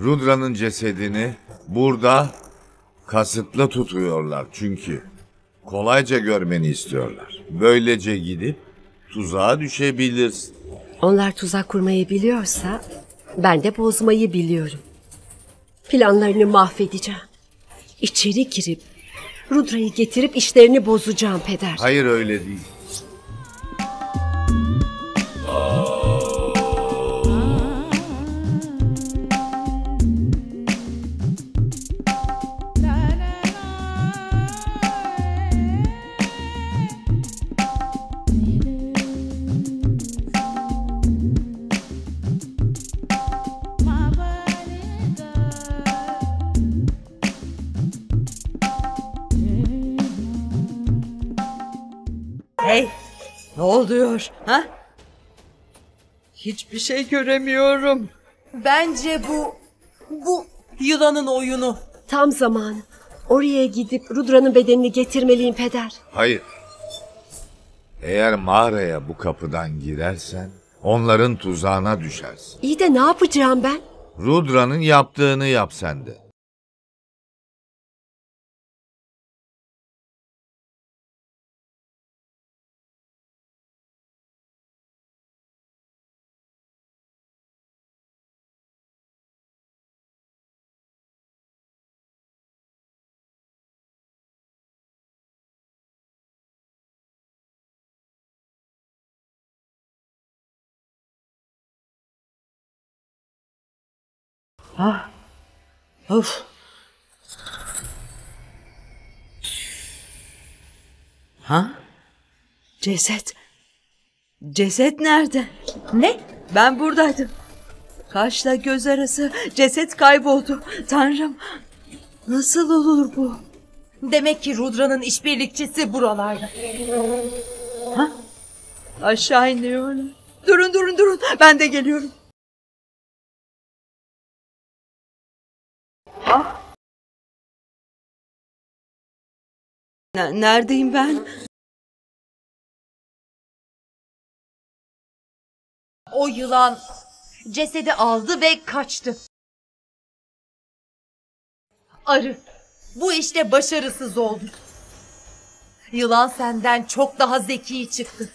Rudra'nın cesedini burada kasıtlı tutuyorlar çünkü kolayca görmeni istiyorlar. Böylece gidip tuzağa düşebilirsin. Onlar tuzak kurmayı biliyorsa ben de bozmayı biliyorum. Planlarını mahvedeceğim. İçeri girip Rudra'yı getirip işlerini bozacağım peder. Hayır öyle değil. Ha? Hiçbir şey göremiyorum. Bence bu yılanın oyunu. Tam zamanı. Oraya gidip Rudra'nın bedenini getirmeliyim peder. Hayır. Eğer mağaraya bu kapıdan girersen onların tuzağına düşersin. İyi de ne yapacağım ben? Rudra'nın yaptığını yap sen de. Ah, of. Ha? Ceset. Ceset nerede? Ne? Ben buradaydım. Kaşla göz arası ceset kayboldu. Tanrım, nasıl olur bu? Demek ki Rudra'nın işbirlikçisi buralarda. Ha? Aşağı iniyorlar. Durun. Ben de geliyorum. Neredeyim ben? O yılan cesedi aldı ve kaçtı. Arı, bu işte başarısız oldu. Yılan senden çok daha zeki çıktı.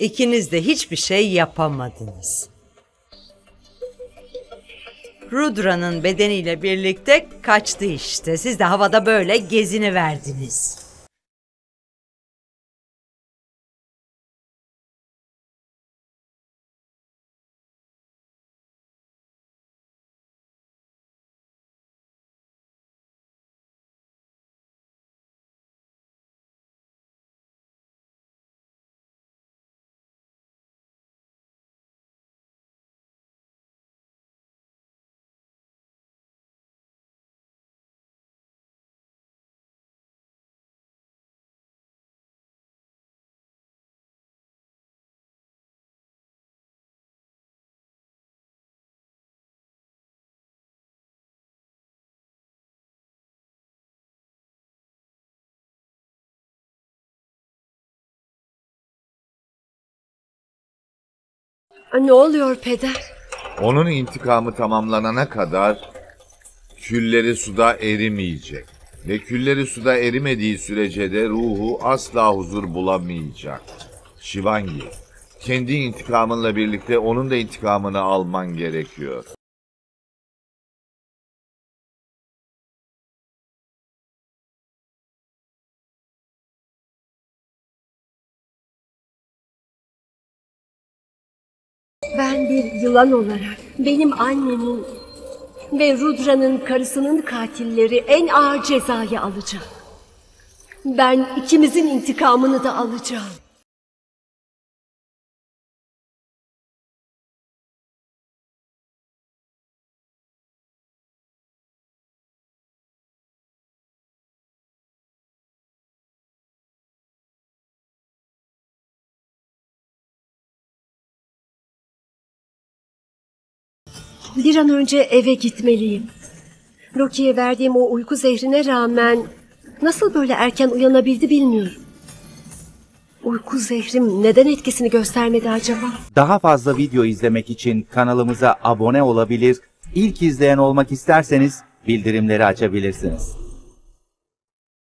İkiniz de hiçbir şey yapamadınız. Rudra'nın bedeniyle birlikte kaçtı işte. Siz de havada böyle geziniverdiniz. Ne oluyor peder? Onun intikamı tamamlanana kadar külleri suda erimeyecek. Ve külleri suda erimediği sürece de ruhu asla huzur bulamayacak. Shivangi, kendi intikamınla birlikte onun da intikamını alman gerekiyor. Ben bir yılan olarak benim annemin ve Rudra'nın karısının katilleri en ağır cezayı alacağım. Ben ikimizin intikamını da alacağım. Bir an önce eve gitmeliyim. Rocky'ye verdiğim o uyku zehrine rağmen nasıl böyle erken uyanabildi bilmiyorum. Uyku zehrim neden etkisini göstermedi acaba? Daha fazla video izlemek için kanalımıza abone olabilir, İlk izleyen olmak isterseniz bildirimleri açabilirsiniz.